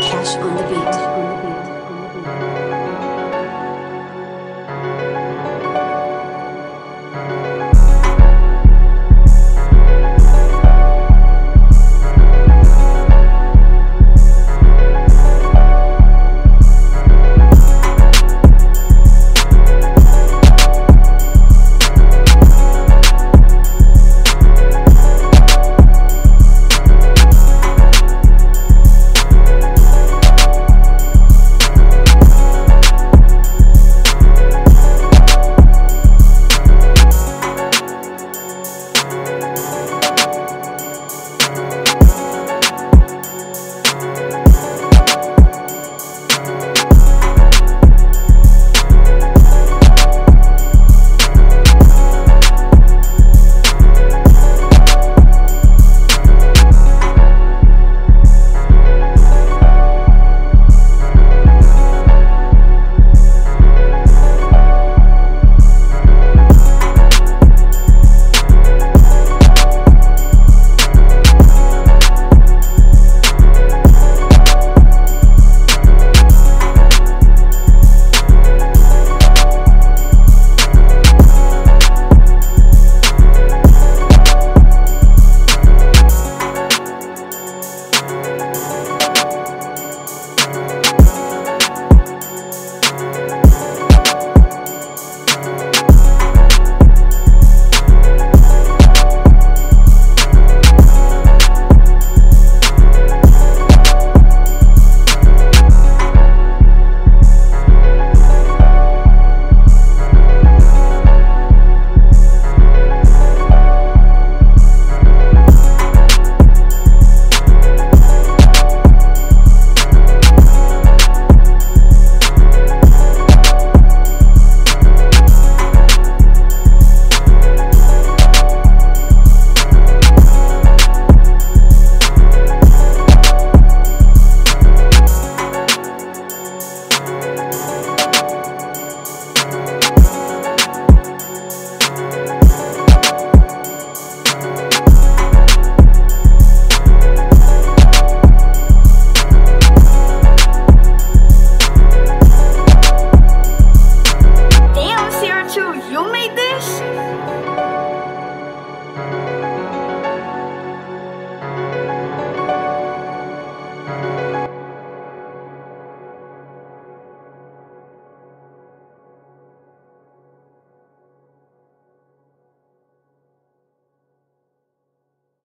Kash on the beat.